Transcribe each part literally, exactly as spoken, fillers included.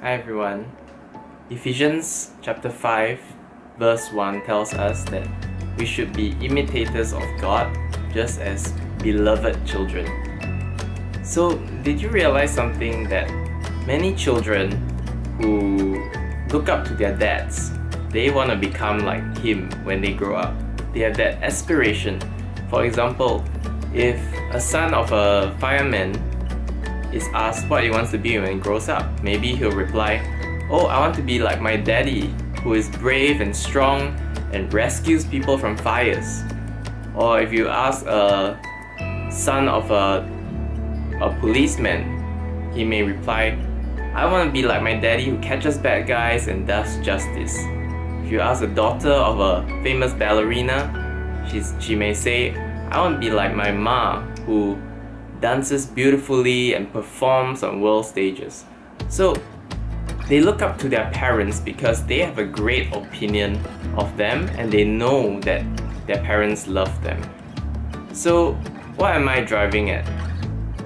Hi everyone. Ephesians chapter five verse one tells us that we should be imitators of God just as beloved children. So did you realize something, that many children who look up to their dads, they want to become like him when they grow up. They have that aspiration. For example, if a son of a fireman is asked what he wants to be when he grows up, maybe he'll reply, "Oh, I want to be like my daddy, who is brave and strong and rescues people from fires." Or if you ask a son of a, a policeman, he may reply, "I want to be like my daddy who catches bad guys and does justice." If you ask the daughter of a famous ballerina, she's, she may say, "I want to be like my ma who dances beautifully and performs on world stages." So they look up to their parents because they have a great opinion of them and they know that their parents love them. So what am I driving at?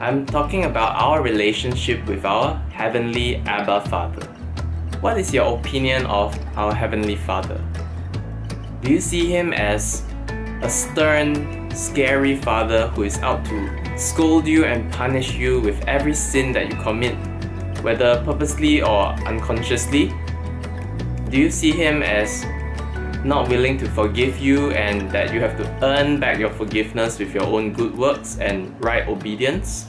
I'm talking about our relationship with our Heavenly Abba Father. What is your opinion of our Heavenly Father? Do you see him as a stern, scary father who is out to scold you and punish you with every sin that you commit, whether purposely or unconsciously? Do you see him as not willing to forgive you and that you have to earn back your forgiveness with your own good works and right obedience?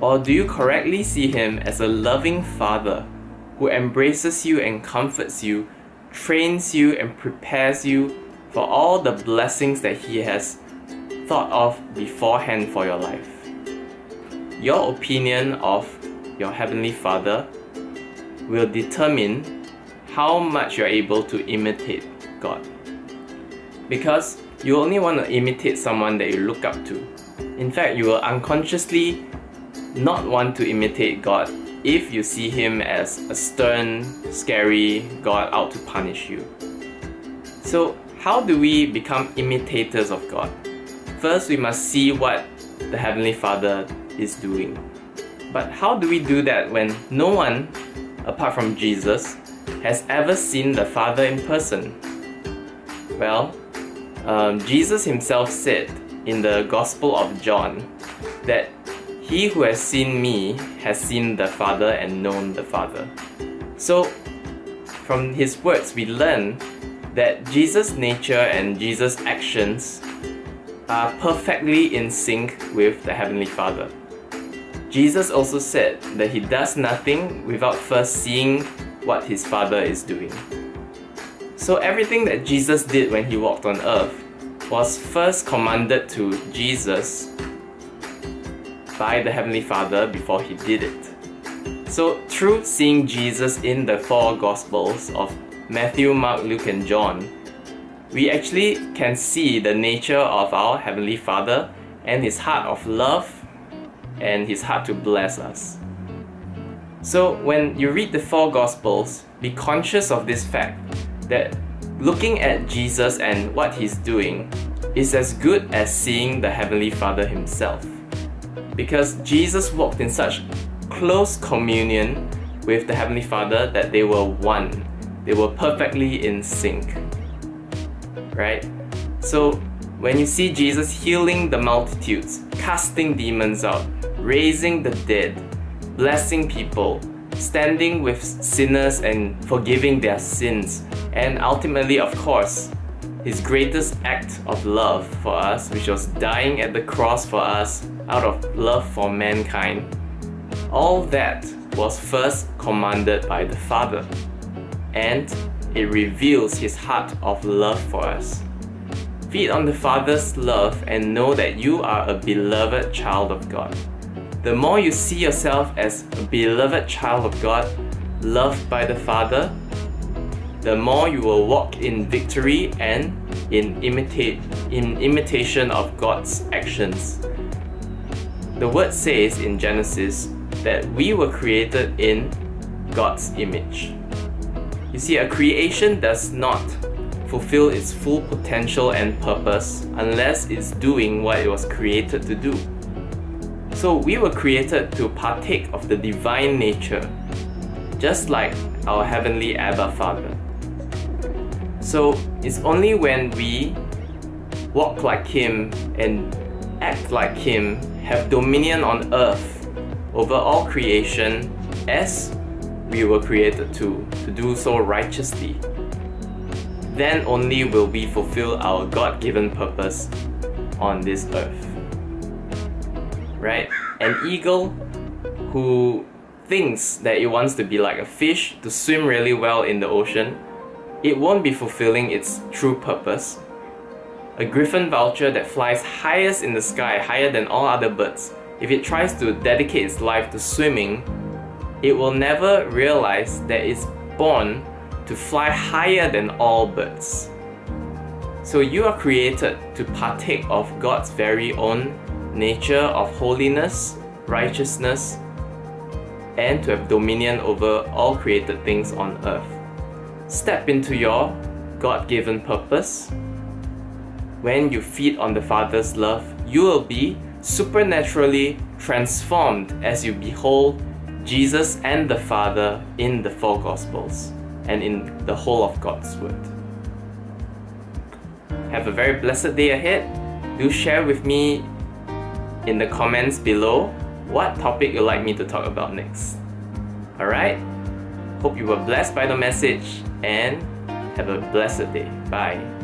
Or do you correctly see him as a loving father who embraces you and comforts you, trains you and prepares you for all the blessings that he has thought of beforehand for your life? Your opinion of your Heavenly Father will determine how much you're able to imitate God. Because you only want to imitate someone that you look up to. In fact, you will unconsciously not want to imitate God if you see him as a stern, scary God out to punish you. So, how do we become imitators of God? First, we must see what the Heavenly Father is doing. But how do we do that when no one, apart from Jesus, has ever seen the Father in person? Well, um, Jesus himself said in the Gospel of John that he who has seen me has seen the Father and known the Father. So, from his words we learn that Jesus' nature and Jesus' actions are perfectly in sync with the Heavenly Father. Jesus also said that he does nothing without first seeing what his Father is doing. So everything that Jesus did when he walked on earth was first commanded to Jesus by the Heavenly Father before he did it. So through seeing Jesus in the four Gospels of Matthew, Mark, Luke, and John, we actually can see the nature of our Heavenly Father and his heart of love and his heart to bless us. So when you read the four Gospels, be conscious of this fact that looking at Jesus and what he's doing is as good as seeing the Heavenly Father himself. Because Jesus walked in such close communion with the Heavenly Father that they were one. They were perfectly in sync, right? So when you see Jesus healing the multitudes, casting demons out, raising the dead, blessing people, standing with sinners and forgiving their sins, and ultimately, of course, his greatest act of love for us, which was dying at the cross for us out of love for mankind, all that was first commanded by the Father. And it reveals his heart of love for us. Feed on the Father's love and know that you are a beloved child of God. The more you see yourself as a beloved child of God, loved by the Father, the more you will walk in victory and in, imitate, in imitation of God's actions. The word says in Genesis that we were created in God's image. You see, a creation does not fulfill its full potential and purpose unless it's doing what it was created to do. So we were created to partake of the divine nature, just like our Heavenly Abba Father. So it's only when we walk like Him and act like Him, have dominion on earth over all creation as we were created to, to do so righteously, then only will we fulfill our God-given purpose on this earth. Right? An eagle who thinks that it wants to be like a fish, to swim really well in the ocean, it won't be fulfilling its true purpose. A griffon vulture that flies highest in the sky, higher than all other birds, if it tries to dedicate its life to swimming, it will never realize that it's born to fly higher than all birds. So you are created to partake of God's very own nature of holiness, righteousness, and to have dominion over all created things on earth. Step into your God-given purpose. When you feed on the Father's love, you will be supernaturally transformed as you behold Jesus and the Father in the four Gospels and in the whole of God's Word. Have a very blessed day ahead. Do share with me in the comments below what topic you'd like me to talk about next. Alright? Hope you were blessed by the message and have a blessed day. Bye.